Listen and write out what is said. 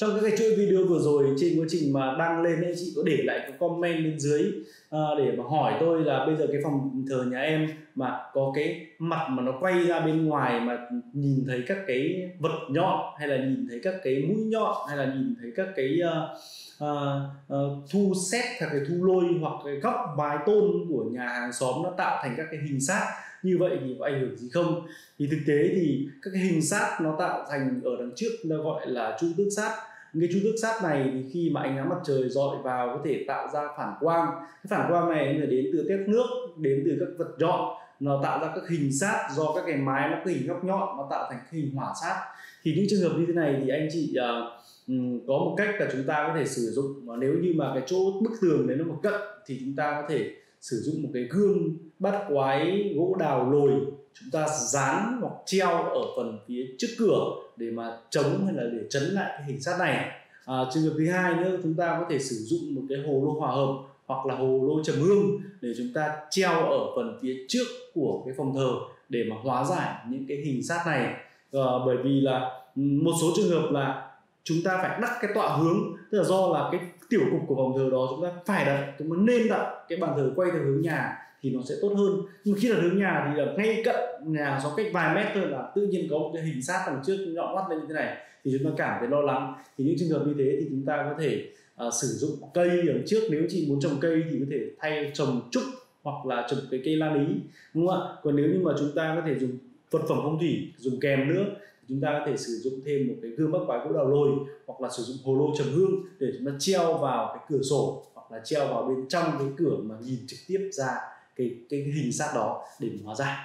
Trong các cái chuỗi video vừa rồi trên quá trình mà đăng lên ấy, chị có để lại cái comment bên dưới để mà hỏi tôi là bây giờ cái phòng thờ nhà em mà có cái mặt mà nó quay ra bên ngoài mà nhìn thấy các cái vật nhọn, hay là nhìn thấy các cái mũi nhọn, hay là nhìn thấy các cái thu xét hoặc cái thu lôi hoặc cái góc mái tôn của nhà hàng xóm nó tạo thành các cái hình sát như vậy thì có ảnh hưởng gì không? Thì thực tế thì các cái hình sát nó tạo thành ở đằng trước nó gọi là chu tước sát. Cái chu tước sát này thì khi mà ánh nắng mặt trời dọi vào có thể tạo ra phản quang. Cái phản quang này là đến từ tét nước, đến từ các vật nhọn, nó tạo ra các hình sát do các cái mái nó có hình góc nhọn, nó tạo thành cái hình hỏa sát. Thì những trường hợp như thế này thì anh chị có một cách là chúng ta có thể sử dụng, mà nếu như mà cái chỗ bức tường đấy nó mà cận thì chúng ta có thể sử dụng một cái gương bát quái gỗ đào lồi, chúng ta dán hoặc treo ở phần phía trước cửa để mà chống hay là để trấn lại cái hình sát này. Trường hợp thứ hai nữa, chúng ta có thể sử dụng một cái hồ lô hòa hợp hoặc là hồ lô trầm hương để chúng ta treo ở phần phía trước của cái phòng thờ để mà hóa giải những cái hình sát này. Bởi vì là một số trường hợp là chúng ta phải đặt cái tọa hướng, tức là do là cái tiểu cục của phòng thờ đó chúng ta phải đặt, chúng ta nên đặt cái bàn thờ quay theo hướng nhà thì nó sẽ tốt hơn. Nhưng khi đặt hướng nhà thì là ngay cận nhà, do cách vài mét thôi là tự nhiên có một cái hình sát đằng trước nhọn mắt lên như thế này thì chúng ta cảm thấy lo lắng. Thì những trường hợp như thế thì chúng ta có thể sử dụng cây đằng trước. Nếu chị muốn trồng cây thì có thể thay trồng trúc hoặc là trồng cái cây la lý, đúng không ạ? Còn nếu như mà chúng ta có thể dùng vật phẩm phong thủy, dùng kèm nữa, chúng ta có thể sử dụng thêm một cái gương bát quái gỗ đào lồi hoặc là sử dụng hồ lô trầm hương để chúng ta treo vào cái cửa sổ hoặc là treo vào bên trong cái cửa mà nhìn trực tiếp ra cái hình sát đó để hóa giải.